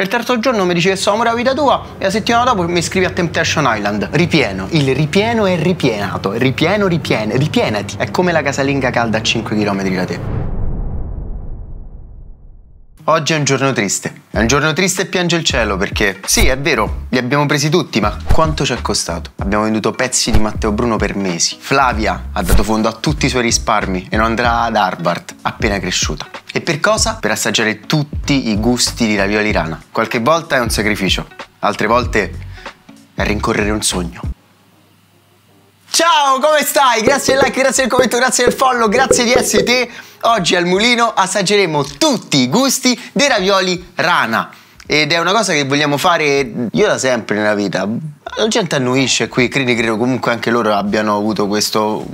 E il terzo giorno mi dici che sono amore a vita tua, e la settimana dopo mi iscrivi a Temptation Island. Ripieno. Il ripieno è ripienato. Ripieno, ripieno. Ripienati. È come la casalinga calda a 5 km da te. Oggi è un giorno triste. È un giorno triste e piange il cielo perché, sì, è vero, li abbiamo presi tutti, ma quanto ci è costato? Abbiamo venduto pezzi di Matteo Bruno per mesi. Flavia ha dato fondo a tutti i suoi risparmi e non andrà ad Harvard, appena cresciuta. E per cosa? Per assaggiare tutti i gusti di ravioli Rana. Qualche volta è un sacrificio, altre volte è rincorrere un sogno. Ciao, come stai? Grazie del like, grazie del commento, grazie del follow, grazie di essere te. Oggi al mulino assaggeremo tutti i gusti dei ravioli Rana. Ed è una cosa che vogliamo fare io da sempre nella vita. La gente annuisce qui, credo comunque anche loro abbiano avuto questo,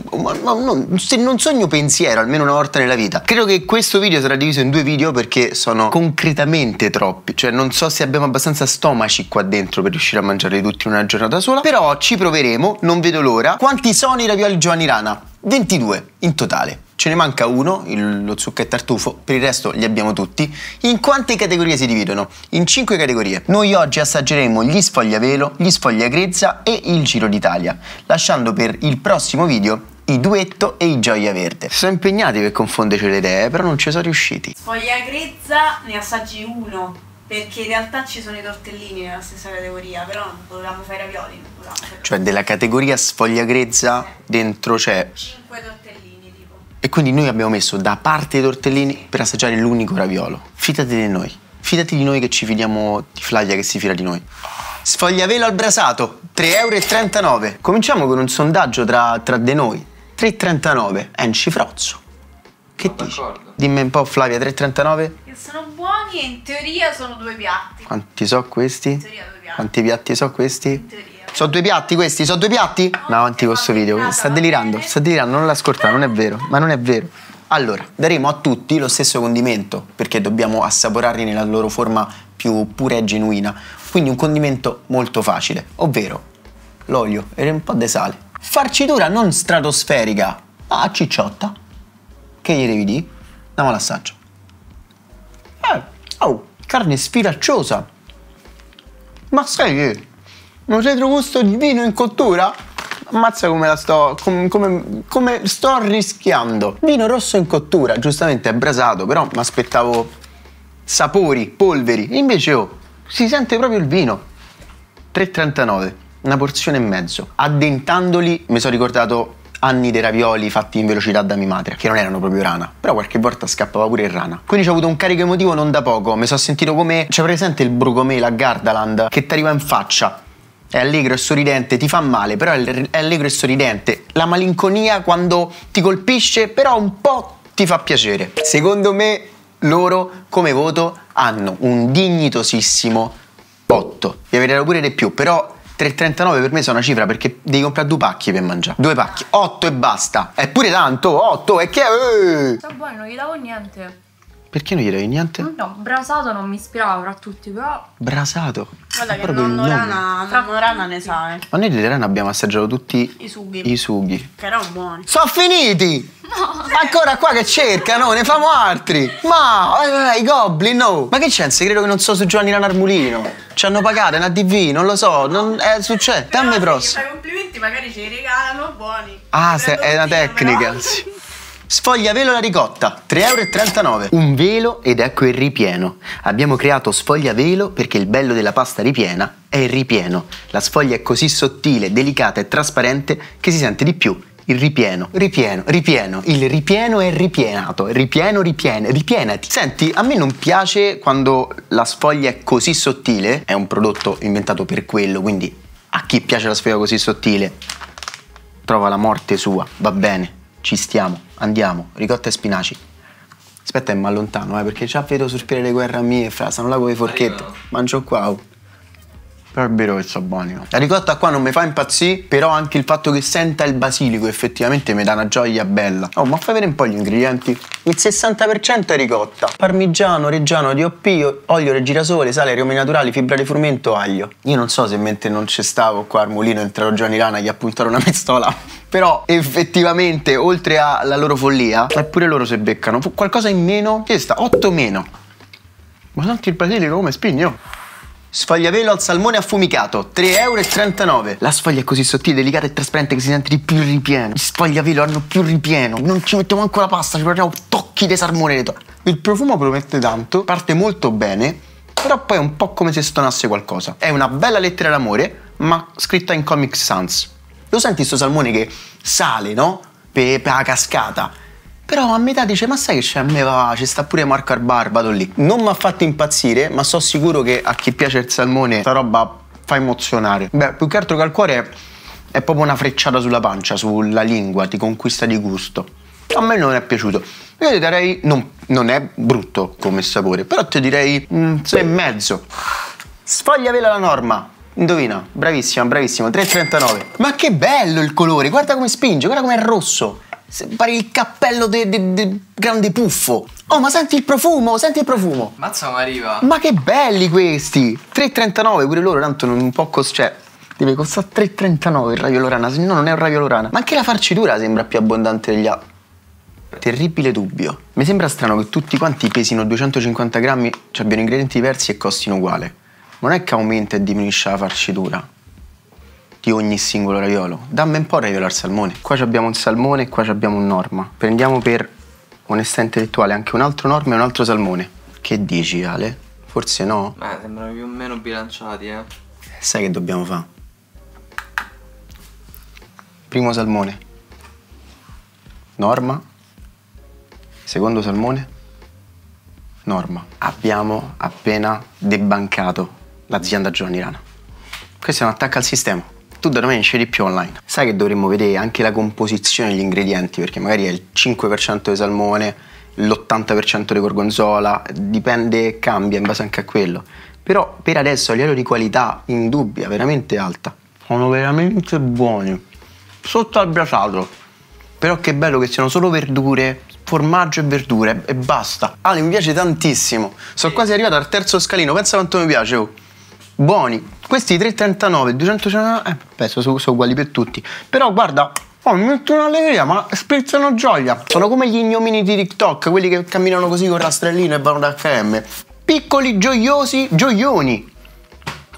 se non sogno pensiero, almeno una volta nella vita. Credo che questo video sarà diviso in due video perché sono concretamente troppi. Cioè non so se abbiamo abbastanza stomaci qua dentro per riuscire a mangiarli tutti in una giornata sola. Però ci proveremo, non vedo l'ora. Quanti sono i ravioli Giovanni Rana? 22 in totale. Ce ne manca uno, lo zucchero e tartufo, per il resto li abbiamo tutti. In quante categorie si dividono? In 5 categorie. Noi oggi assaggeremo gli sfogliavelo, gli sfogliagrezzo e il giro d'Italia, lasciando per il prossimo video i duetto e i gioia verde. Sono impegnati per confonderci le idee, però non ci sono riusciti. Sfogliagrezzo ne assaggi uno, perché in realtà ci sono i tortellini nella stessa categoria, però non volevamo fare i ravioli. Cioè della categoria sfogliagrezzo dentro c'è 5 tortellini. E quindi noi abbiamo messo da parte i tortellini per assaggiare l'unico raviolo. Fidati di noi. Fidati di noi che ci fidiamo di Flavia che si fida di noi. Sfogliavelo al brasato, 3,39 €. Cominciamo con un sondaggio tra di noi. 3,39 € è un cifrozzo. Che dici? Dimmi un po', Flavia, 3,39 €? Che sono buoni e in teoria sono due piatti. Quanti so questi? In teoria due piatti. Quanti piatti so questi? In teoria. Sono due piatti questi? Sono due piatti? No, avanti con questo video. Sta delirando, non la scorta, non è vero, ma non è vero. Allora, daremo a tutti lo stesso condimento, perché dobbiamo assaporarli nella loro forma più pura e genuina. Quindi un condimento molto facile, ovvero l'olio e un po' di sale. Farcitura non stratosferica, ma a cicciotta. Che gli devi dire? Andiamo all'assaggio. Oh, carne sfilacciosa. Ma sai che... un retro gusto di vino in cottura? Ammazza come la sto... come sto rischiando. Vino rosso in cottura, giustamente è brasato, però mi aspettavo sapori, polveri. Invece oh, si sente proprio il vino. 3,39 €, una porzione e mezzo. Addentandoli mi sono ricordato anni dei ravioli fatti in velocità da mia madre, che non erano proprio Rana, però qualche volta scappava pure il Rana. Quindi ho avuto un carico emotivo non da poco, mi sono sentito come... c'è presente il brucomela a Gardaland che ti arriva in faccia? È allegro e sorridente, ti fa male, però è allegro e sorridente. La malinconia quando ti colpisce, però un po' ti fa piacere. Secondo me loro come voto hanno un dignitosissimo 8. Gli avrei dato pure di più, però 3,39 € per me sono una cifra perché devi comprare due pacchi per mangiare. Due pacchi, 8 e basta. È pure tanto, 8 e che... Sono buoni, non gli davo niente. Perché non gli dai niente? No, brasato non mi ispirava fra tutti, però... brasato? Guarda che nonno Rana ne sa, eh. Ma noi di Rana abbiamo assaggiato tutti i sughi. Che erano buoni. Sono finiti! No! Ancora qua che cercano, ne famo altri! Ma, i goblin, no! Ma che c'è un segreto che non so su Giovanni Rana al mulino? Ci hanno pagato, è una DV, non lo so, non è successo. Dammi prossimo. Se gli fai complimenti magari ci regalano buoni. Ah, è una tecnica. Sfogliavelo alla ricotta, 3,39 €. Un velo ed ecco il ripieno. Abbiamo creato sfogliavelo perché il bello della pasta ripiena è il ripieno. La sfoglia è così sottile, delicata e trasparente che si sente di più il ripieno. Ripieno, ripieno, il ripieno è ripienato. Ripieno, ripieno, ripienati. Senti, a me non piace quando la sfoglia è così sottile. È un prodotto inventato per quello, quindi a chi piace la sfoglia così sottile trova la morte sua, va bene. Ci stiamo, andiamo, ricotta e spinaci. Aspetta che mi allontano, perché già vedo sospirare le guerre a me e frasa, non la con le forchette. Mangio qua, oh. Però è vero che sono buoni, no? La ricotta qua non mi fa impazzire, però anche il fatto che senta il basilico effettivamente mi dà una gioia bella. Oh, ma fai vedere un po' gli ingredienti. Il 60% è ricotta. Parmigiano reggiano di DOP, olio di girasole, sale, aromi naturali, fibra di frumento, aglio. Io non so se mentre non ci stavo qua al mulino entrò Giovanni Rana e gli appuntarono una pistola. Però effettivamente, oltre alla loro follia, eppure loro se beccano qualcosa in meno. Questa, 8 meno. Ma tanto il basilico come spigno? Sfogliavelo al salmone affumicato, 3,39 €. La sfoglia è così sottile, delicata e trasparente che si sente di più ripieno. Gli sfogliavelo hanno più ripieno. Non ci mettiamo manco la pasta, ci proviamo tocchi di salmone. Il profumo promette tanto, parte molto bene, però poi è un po' come se stonasse qualcosa. È una bella lettera d'amore, ma scritta in Comic Sans. Lo senti sto salmone che sale, no? Per la cascata. Però a metà dice, ma sai che c'è, a me va, ci sta pure Marco Arbar, vado lì. Non mi ha fatto impazzire, ma so sicuro che a chi piace il salmone sta roba fa emozionare. Beh, più che altro che al cuore è proprio una frecciata sulla pancia, sulla lingua, ti conquista di gusto. A me non è piaciuto. Io ti darei, non è brutto come sapore, però ti direi 6,5. Sfogliavelo alla norma. Indovina, bravissima, bravissimo, 3,39. Ma che bello il colore, guarda come spinge, guarda come è rosso. Pare il cappello del grande puffo. Oh, ma senti il profumo, senti il profumo. Mazza Mariva. Ma che belli questi. 3,39 pure loro, tanto non un po' cioè, deve costare 3,39 il raviolo Rana, se no non è un raviolo Rana. Ma anche la farcitura sembra più abbondante degli altri. Terribile dubbio. Mi sembra strano che tutti quanti pesino 250 grammi, cioè abbiano ingredienti diversi e costino uguale. Non è che aumenta e diminuisce la farcitura di ogni singolo raviolo. Dammi un po' il raviolo al salmone. Qua abbiamo un salmone e qua abbiamo un norma. Prendiamo per onestà intellettuale anche un altro norma e un altro salmone. Che dici, Ale? Forse no? Ma sembrano più o meno bilanciati, eh. Sai che dobbiamo fare? Primo salmone. Norma. Secondo salmone. Norma. Abbiamo appena debancato l'azienda Giovanni Rana. Questo è un attacco al sistema. Tu da domani scegli più online. Sai che dovremmo vedere anche la composizione degli ingredienti, perché magari è il 5% di salmone, l'80% di gorgonzola, dipende, cambia in base anche a quello. Però per adesso a livello di qualità indubbia, veramente alta. Sono veramente buoni. Sotto al brasato. Però che bello che siano solo verdure, formaggio e verdure e basta. Ale, mi piace tantissimo. Sono quasi arrivato al terzo scalino, pensa quanto mi piace, oh. Buoni, questi 3,39, 250, beh, sono uguali per tutti. Però guarda, oh, mi metto un'allegria, ma sprizzano gioia. Sono come gli ignomini di TikTok, quelli che camminano così con il rastrellino e vanno da H&M. Piccoli, gioiosi, gioioni.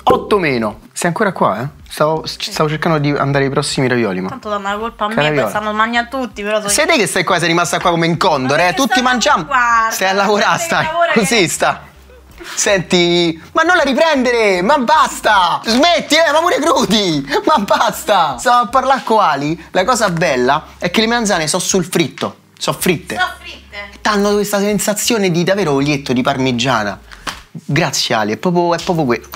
8 meno. Sei ancora qua, eh? Stavo cercando di andare ai prossimi ravioli, ma... Tanto danno la colpa a me, che stanno mangiando tutti, però... Sei te che stai qua, sei rimasta qua come in condore, eh? Tutti mangiamo. Guarda, stai a lavorare, stai. Così che... sta. Senti, ma non la riprendere, ma basta, smetti, ma pure crudi, ma basta. Stavo a parlare con Ali, la cosa bella è che le melanzane sono sul fritto, sono fritte. Sono fritte. T'hanno questa sensazione di davvero olietto, di parmigiana. Grazie Ali, è proprio quello.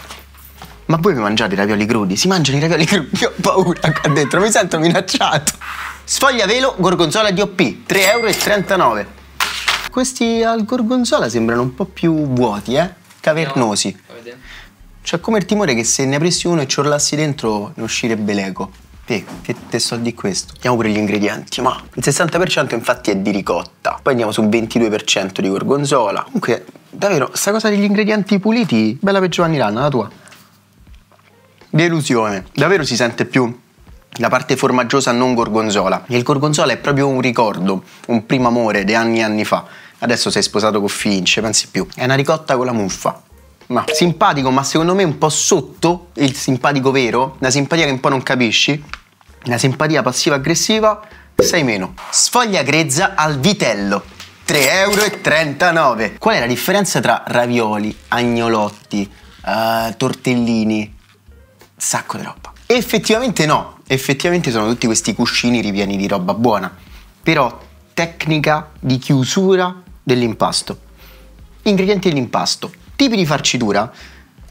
Ma voi vi mangiate i ravioli crudi? Si mangiano i ravioli crudi, ho paura qua dentro, mi sento minacciato. Sfogliavelo, gorgonzola DOP, 3,39 €. Questi al gorgonzola sembrano un po' più vuoti, eh? Cavernosi. C'è come il timore che se ne apressi uno e ci orlassi dentro ne uscirebbe l'eco. Che so di questo? Andiamo pure gli ingredienti, ma il 60% infatti è di ricotta. Poi andiamo su un 22% di gorgonzola. Comunque, davvero, sta cosa degli ingredienti puliti, bella per Giovanni Rana, la tua. Delusione. Davvero si sente più la parte formaggiosa non gorgonzola. E il gorgonzola è proprio un ricordo, un primo amore di anni e anni fa. Adesso sei sposato con Finch, pensi più. È una ricotta con la muffa. Ma simpatico, ma secondo me un po' sotto il simpatico vero. Una simpatia che un po' non capisci. Una simpatia passiva-aggressiva, 6 meno. Sfogliagrezza al vitello, 3,39 €. Qual è la differenza tra ravioli, agnolotti, tortellini? Sacco di roba. Effettivamente no. Effettivamente sono tutti questi cuscini ripieni di roba buona. Però tecnica di chiusura dell'impasto. Ingredienti dell'impasto. Tipi di farcitura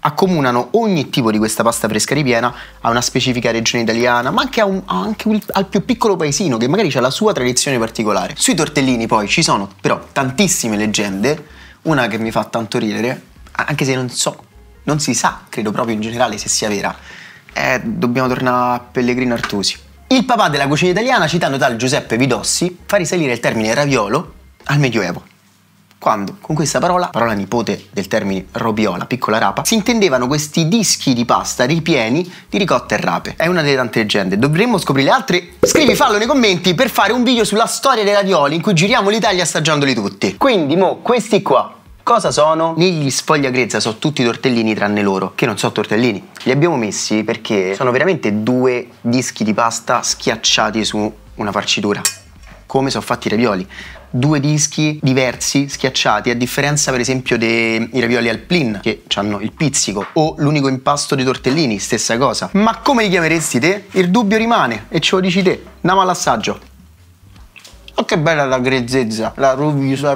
accomunano ogni tipo di questa pasta fresca ripiena a una specifica regione italiana, ma anche, al più piccolo paesino che magari ha la sua tradizione particolare. Sui tortellini poi ci sono però tantissime leggende. Una che mi fa tanto ridere, anche se non si sa, credo proprio in generale se sia vera. Dobbiamo tornare a Pellegrino Artusi. Il papà della cucina italiana, citando tal Giuseppe Vidossi, fa risalire il termine raviolo al Medioevo, quando con questa parola nipote del termine robiola, piccola rapa, si intendevano questi dischi di pasta ripieni di ricotta e rape. È una delle tante leggende, dovremmo scoprire le altre. Scrivi, fallo nei commenti per fare un video sulla storia dei ravioli in cui giriamo l'Italia assaggiandoli tutti. Quindi mo questi qua Cosa sono? Gli sfogliagrezza sono tutti tortellini tranne loro, che non sono tortellini. Li abbiamo messi perché sono veramente due dischi di pasta schiacciati su una farcitura, come sono fatti i ravioli. Due dischi diversi, schiacciati, a differenza per esempio dei ravioli al plin, che hanno il pizzico, o l'unico impasto dei tortellini, stessa cosa. Ma come li chiameresti te? Il dubbio rimane e ce lo dici te. Andiamo all'assaggio. Oh, che bella la grezzezza, la ruvidità.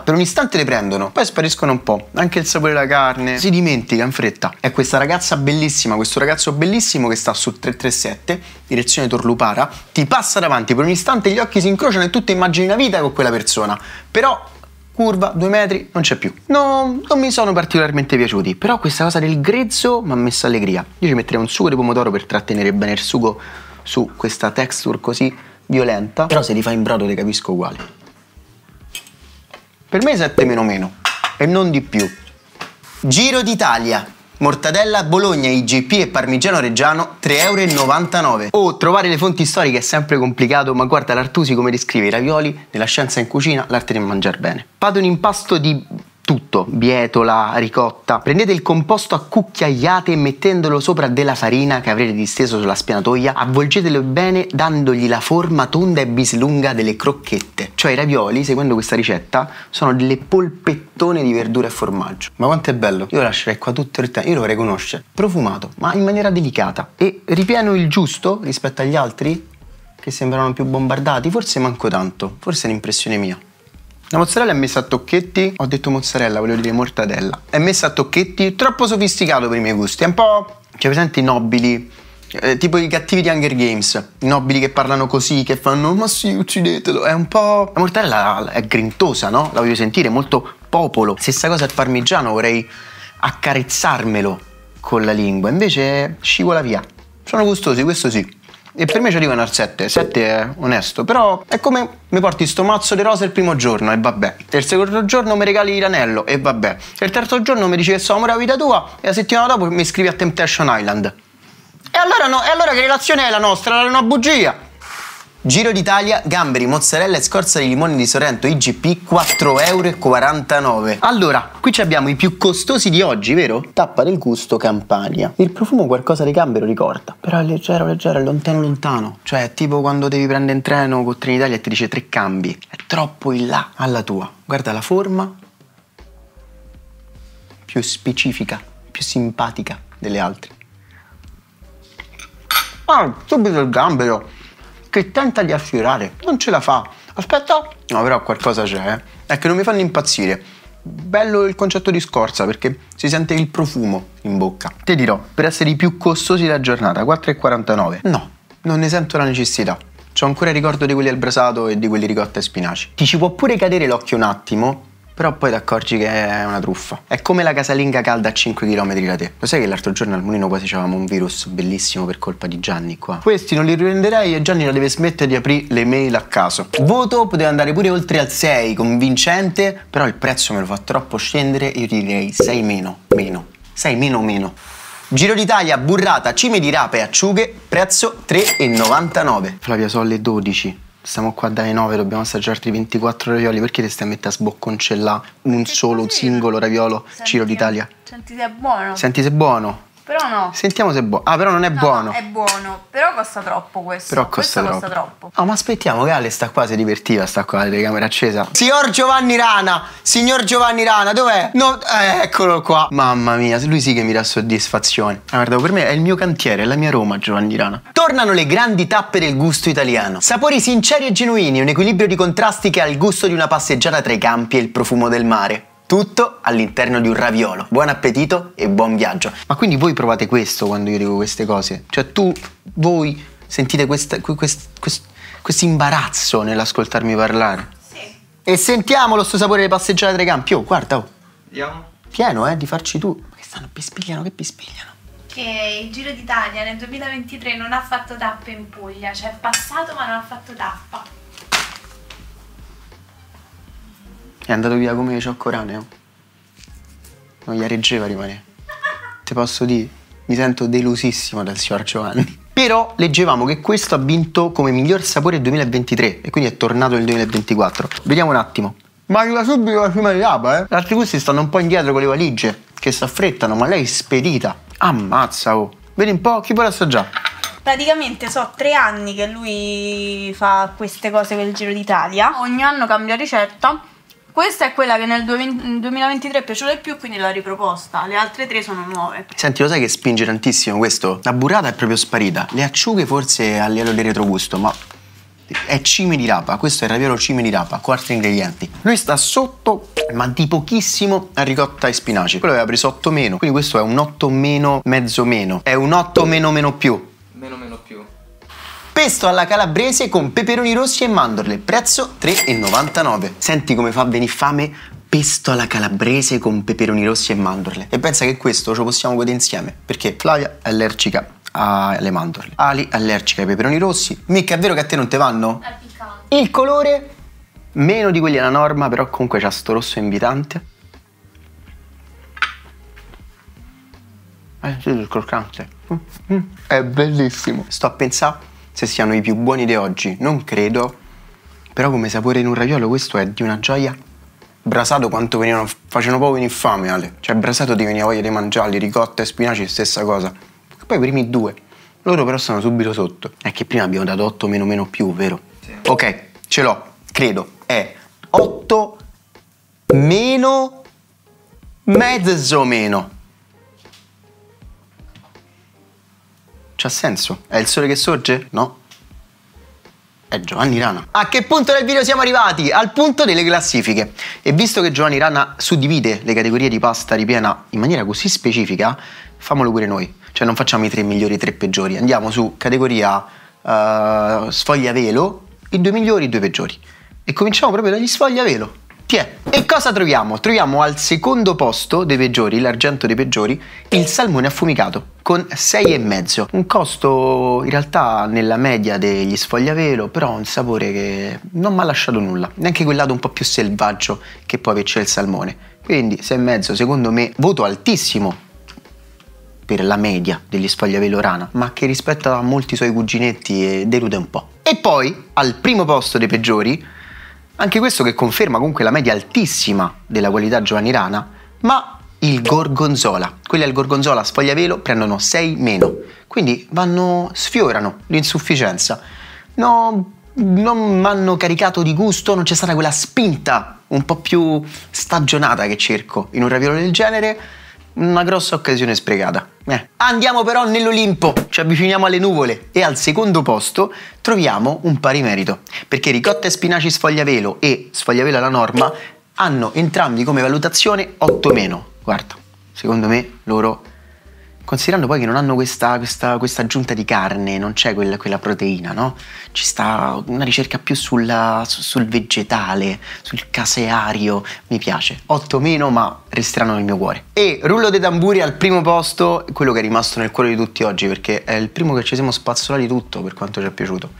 Per un istante le prendono, poi spariscono un po'. Anche il sapore della carne si dimentica in fretta. È questa ragazza bellissima, questo ragazzo bellissimo che sta su 337, direzione Torlupara, ti passa davanti, per un istante gli occhi si incrociano e tu ti immagini una vita con quella persona. Però curva, 2 metri, non c'è più. No, non mi sono particolarmente piaciuti, però questa cosa del grezzo mi ha messo allegria. Io ci metterei un sugo di pomodoro per trattenere bene il sugo su questa texture così violenta, però se li fa in brodo le capisco uguali. Per me 7 meno e non di più. Giro d'Italia, mortadella Bologna IGP e parmigiano reggiano, 3,99 €. Oh, trovare le fonti storiche è sempre complicato, ma guarda l'Artusi come descrive i ravioli nella scienza in cucina, l'arte di mangiar bene. Fate un impasto di tutto, bietola, ricotta. Prendete il composto a cucchiaiate e mettendolo sopra della farina che avrete disteso sulla spianatoia, avvolgetelo bene dandogli la forma tonda e bislunga delle crocchette. Cioè i ravioli, seguendo questa ricetta, sono delle polpettone di verdura e formaggio. Ma quanto è bello! Io lo lascerei qua tutto il tempo, io lo vorrei conoscere. Profumato, ma in maniera delicata. E ripieno il giusto rispetto agli altri, che sembrano più bombardati, forse manco tanto, forse è un'impressione mia. La mozzarella è messa a tocchetti, ho detto mozzarella, volevo dire mortadella. È messa a tocchetti, troppo sofisticato per i miei gusti, è un po'... Cioè, presenti i nobili, tipo i cattivi di Hunger Games, i nobili che parlano così, che fanno ma sì, uccidetelo, è un po'... La mortadella è grintosa, no? La voglio sentire, molto popolo. Stessa cosa al parmigiano, vorrei accarezzarmelo con la lingua, invece scivola via. Sono gustosi, questo sì. E per me ci arrivano al 7, 7 è onesto, però è come mi porti sto mazzo di rose il primo giorno e vabbè, il secondo giorno mi regali l'anello e vabbè, il terzo giorno mi dici che sono amore a vita tua e la settimana dopo mi iscrivi a Temptation Island. E allora, no, e allora che relazione è la nostra? È una bugia! Giro d'Italia, gamberi, mozzarella e scorza di limone di Sorrento IGP, 4,49 €. Allora, qui ci abbiamo i più costosi di oggi, vero? Tappa del gusto Campania. Il profumo qualcosa di gambero ricorda, però è leggero, leggero, è lontano, lontano. Cioè, è tipo quando devi prendere in treno con Trenitalia e ti dice 3 cambi. È troppo in là alla tua. Guarda la forma più specifica, più simpatica delle altre. Ah, subito il gambero! Che tenta di affiorare, non ce la fa. Aspetta, no, però qualcosa c'è, eh. È che non mi fanno impazzire. Bello il concetto di scorza perché si sente il profumo in bocca. Te dirò, per essere i più costosi della giornata, 4,49 €. No, non ne sento la necessità. C'ho ancora il ricordo di quelli al brasato e di quelli ricotta e spinaci. Ti ci può pure cadere l'occhio un attimo, però poi ti accorgi che è una truffa. È come la casalinga calda a 5 km da te. Lo sai che l'altro giorno al mulino quasi c'avevamo un virus bellissimo per colpa di Gianni qua? Questi non li riprenderei e Gianni la deve smettere di aprire le mail a caso. Voto poteva andare pure oltre al 6, convincente, però il prezzo me lo fa troppo scendere e io direi 6 meno. Giro d'Italia, burrata, cime di rapa e acciughe, prezzo 3,99 €. Flavia Solle 12. Stiamo qua dalle 9, dobbiamo assaggiarti 24 ravioli. Perché ti stai a mettere a sbocconcellare un solo, un singolo raviolo? Senti, Giro d'Italia. Senti se è buono. Senti se è buono. Però no. Sentiamo se è buono. Ah, però non è buono. È buono, però costa troppo questo. Però costa troppo. Ah, ma aspettiamo, Ale sta qua, si divertiva, sta qua, la telecamera accesa. Signor Giovanni Rana, dov'è? No, eccolo qua. Mamma mia, lui sì che mi dà soddisfazione. Ah, guarda, per me è il mio cantiere, è la mia Roma, Giovanni Rana. Tornano le grandi tappe del gusto italiano. Sapori sinceri e genuini, un equilibrio di contrasti che ha il gusto di una passeggiata tra i campi e il profumo del mare. Tutto all'interno di un raviolo. Buon appetito e buon viaggio. Ma quindi voi provate questo quando io dico queste cose? Cioè voi sentite questo imbarazzo nell'ascoltarmi parlare? Sì. E sentiamo lo stesso sapore delle passeggiate tra i campi. Oh, guarda, oh. Andiamo. Pieno, di farci tu. Ma che stanno, pispigliano. Che il Giro d'Italia nel 2023 non ha fatto tappe in Puglia. Cioè è passato ma non ha fatto tappa. È andato via come cioccoraneo. Non gli reggeva rimanere. Te posso dire, mi sento delusissimo dal signor Giovanni. Però leggevamo che questo ha vinto come miglior sapore 2023 e quindi è tornato nel 2024. Vediamo un attimo. Ma arriva subito la cima di rapa, eh? Gli altri gusti stanno un po' indietro con le valigie, che si affrettano, ma lei è spedita. Ammazza, oh. Vedi un po', chi vuole assaggiare? Praticamente so 3 anni che lui fa queste cose per il Giro d'Italia. Ogni anno cambia ricetta. Questa è quella che nel 2023 è piaciuta di più, quindi l'ho riproposta. Le altre 3 sono nuove. Senti, lo sai che spinge tantissimo questo? La burrata è proprio sparita. Le acciughe forse a livello di retrogusto, ma... è cime di rapa, questo è il raviolo cime di rapa, 4 ingredienti. Lui sta sotto, ma di pochissimo, a ricotta e spinaci. Quello aveva preso 8 meno, quindi questo è un 8 meno mezzo meno. È un 8 meno meno più. Meno meno più. Pesto alla calabrese con peperoni rossi e mandorle, prezzo 3,99. Senti come fa venire fame? Pesto alla calabrese con peperoni rossi e mandorle. E pensa che questo ce lo possiamo godere insieme, perché Flavia è allergica alle mandorle, Ali allergica ai peperoni rossi. Mica è vero che a te non te vanno? È piccante. Il colore meno di quelli alla norma, però comunque c'ha sto rosso invitante. Sì, il croccante. È bellissimo. Sto a pensare se siano i più buoni di oggi. Non credo. Però come sapore in un raviolo questo è di una gioia. Brasato quanto venivano, facevano proprio venire fame, Ale. Cioè brasato ti veniva voglia di mangiarli, ricotta e spinaci, stessa cosa. Poi i primi 2, loro però stanno subito sotto. È che prima abbiamo dato 8 meno meno più, vero? Sì. Ok, ce l'ho, credo, è 8 meno mezzo meno. C'ha senso? È il sole che sorge? No. È Giovanni Rana. A che punto del video siamo arrivati? Al punto delle classifiche. E visto che Giovanni Rana suddivide le categorie di pasta ripiena in maniera così specifica, famolo pure noi. Cioè non facciamo i 3 migliori e i 3 peggiori. Andiamo su categoria sfogliavelo, i 2 migliori e i 2 peggiori. E cominciamo proprio dagli sfogliavelo. Tiè. E cosa troviamo? Troviamo al secondo posto dei peggiori, l'argento dei peggiori, il salmone affumicato con 6,5. Un costo in realtà nella media degli sfogliavelo, però un sapore che non mi ha lasciato nulla. Neanche quel lato un po' più selvaggio che può averci il salmone. Quindi 6,5 secondo me, voto altissimo per la media degli sfogliavelo Rana, ma che rispetto a molti suoi cuginetti delude un po'. E poi al primo posto dei peggiori, anche questo che conferma comunque la media altissima della qualità Giovanni Rana, ma il gorgonzola. Quelli al gorgonzola sfogliavelo prendono 6 meno, quindi vanno, sfiorano l'insufficienza. No, non mi hanno caricato di gusto, non c'è stata quella spinta un po' più stagionata che cerco in un raviolo del genere. Una grossa occasione sprecata. Andiamo però nell'Olimpo, ci avviciniamo alle nuvole e al secondo posto troviamo un pari merito, perché ricotta e spinaci sfogliavelo e sfogliavelo alla norma hanno entrambi come valutazione 8 meno. Guarda, secondo me loro, considerando poi che non hanno questa aggiunta di carne, non c'è quella proteina, no? Ci sta una ricerca più sul vegetale, sul caseario, mi piace. 8 meno, ma resteranno nel mio cuore. E rullo dei tamburi al primo posto, quello che è rimasto nel cuore di tutti oggi, perché è il primo che ci siamo spazzolati tutto per quanto ci è piaciuto.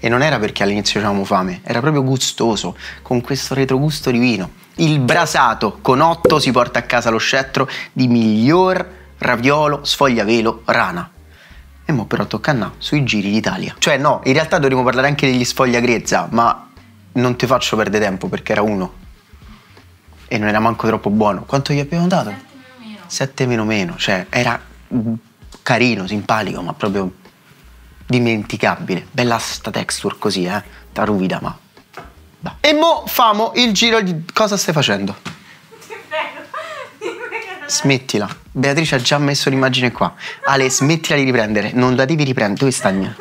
E non era perché all'inizio avevamo fame, era proprio gustoso, con questo retrogusto di vino. Il brasato con 8 si porta a casa lo scettro di miglior raviolo sfogliavelo Rana. E mo però tocca a sui Giri d'Italia. Cioè no, in realtà dovremmo parlare anche degli sfogliagrezza, ma non ti faccio perdere tempo perché era uno e non era manco troppo buono. Quanto gli abbiamo dato? 7 meno meno. Cioè era carino, simpatico, ma proprio dimenticabile. Bella sta texture così, ta ruvida, ma bah. E mo famo il giro di... Cosa stai facendo? Smettila, Beatrice ha già messo l'immagine qua. Ale, smettila di riprendere, non la devi riprendere, dove stagna?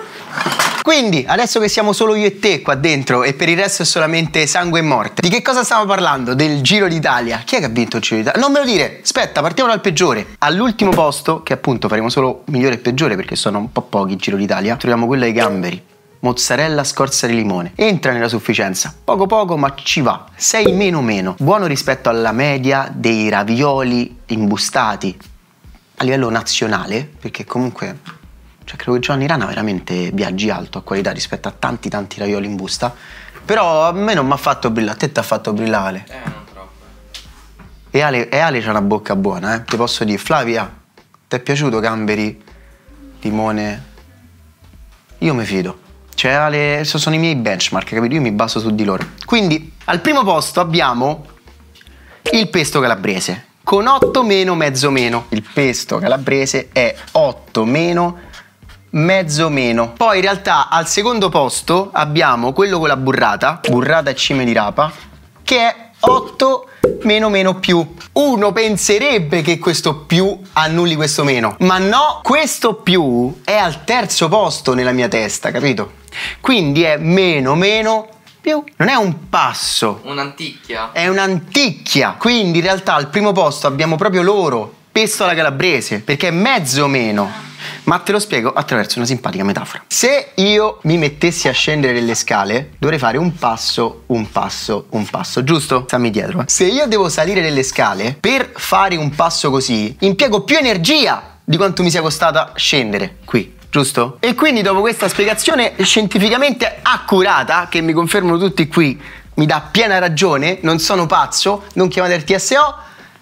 Quindi, adesso che siamo solo io e te qua dentro e per il resto è solamente sangue e morte, di che cosa stiamo parlando? Del Giro d'Italia. Chi è che ha vinto il Giro d'Italia? Non me lo dire, aspetta, partiamo dal peggiore. All'ultimo posto, che appunto faremo solo migliore e peggiore perché sono un po' pochi il Giro d'Italia, troviamo quello ai gamberi. Mozzarella, scorza di limone. Entra nella sufficienza. Poco poco ma ci va. 6 meno meno. Buono rispetto alla media dei ravioli imbustati a livello nazionale, perché comunque credo che Giovanni Rana veramente viaggi alto a qualità rispetto a tanti ravioli in busta. Però a me non mi ha fatto brillare. A te ti ha fatto brillare. Non troppo. E Ale c'ha una bocca buona, eh. Ti posso dire, Flavia, ti è piaciuto gamberi, limone? Io mi fido. Cioè, sono i miei benchmark, capito? Io mi baso su di loro. Quindi, al primo posto abbiamo il pesto calabrese, con 8 meno mezzo meno. Il pesto calabrese è 8 meno mezzo meno. Poi in realtà al secondo posto abbiamo quello con la burrata, burrata e cime di rapa, che è 8 meno meno più. Uno penserebbe che questo più annulli questo meno, ma no, questo più è al terzo posto nella mia testa, capito? Quindi è meno meno più. Non è un passo, un'anticchia. È un'anticchia. Quindi in realtà al primo posto abbiamo proprio loro, pesto alla calabrese, perché è mezzo meno. Ma te lo spiego attraverso una simpatica metafora. Se io mi mettessi a scendere delle scale, dovrei fare un passo, un passo, un passo, giusto? Stammi dietro, eh. Se io devo salire delle scale, per fare un passo così, impiego più energia di quanto mi sia costata scendere qui, giusto? E quindi dopo questa spiegazione scientificamente accurata, che mi confermano tutti qui, mi dà piena ragione, non sono pazzo, non chiamate il TSO,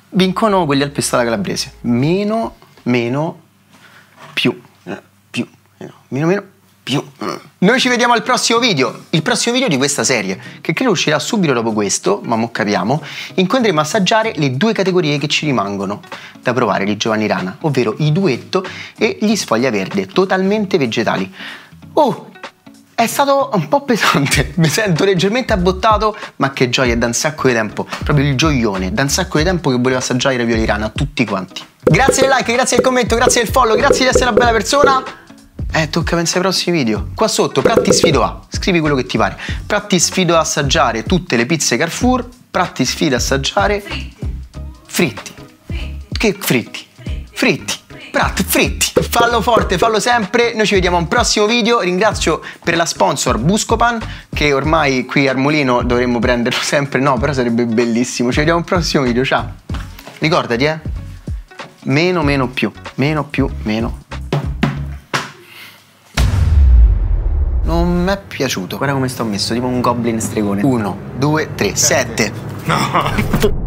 vincono quelli al pesto alla calabrese. Meno, meno, più, meno, meno, più. Noi ci vediamo al prossimo video, il prossimo video di questa serie, che credo uscirà subito dopo questo, ma mo capiamo. Incontreremo a assaggiare le due categorie che ci rimangono da provare di Giovanni Rana, ovvero i duetto e gli sfoglia verde, totalmente vegetali. Oh, è stato un po' pesante, mi sento leggermente abbottato, ma che gioia, da un sacco di tempo, proprio il gioione, da un sacco di tempo che volevo assaggiare i ravioli Rana, tutti quanti. Grazie del like, grazie del commento, grazie del follow, grazie di essere una bella persona. Tocca pensare ai prossimi video. Qua sotto, pratti sfido a, scrivi quello che ti pare. Pratti sfido a assaggiare tutte le pizze Carrefour, pratti sfido a assaggiare... Fritti. Che fritti? Fritti. Pratt, fritti. Fallo forte, fallo sempre. Noi ci vediamo a un prossimo video. Ringrazio per la sponsor Buscopan, che ormai qui al mulino dovremmo prenderlo sempre. No, però sarebbe bellissimo. Ci vediamo a un prossimo video, ciao. Ricordati, meno, meno, più. Meno, più, meno. Non mi è piaciuto. Guarda come sto messo, tipo un goblin stregone. 1, 2, 3, 7. No.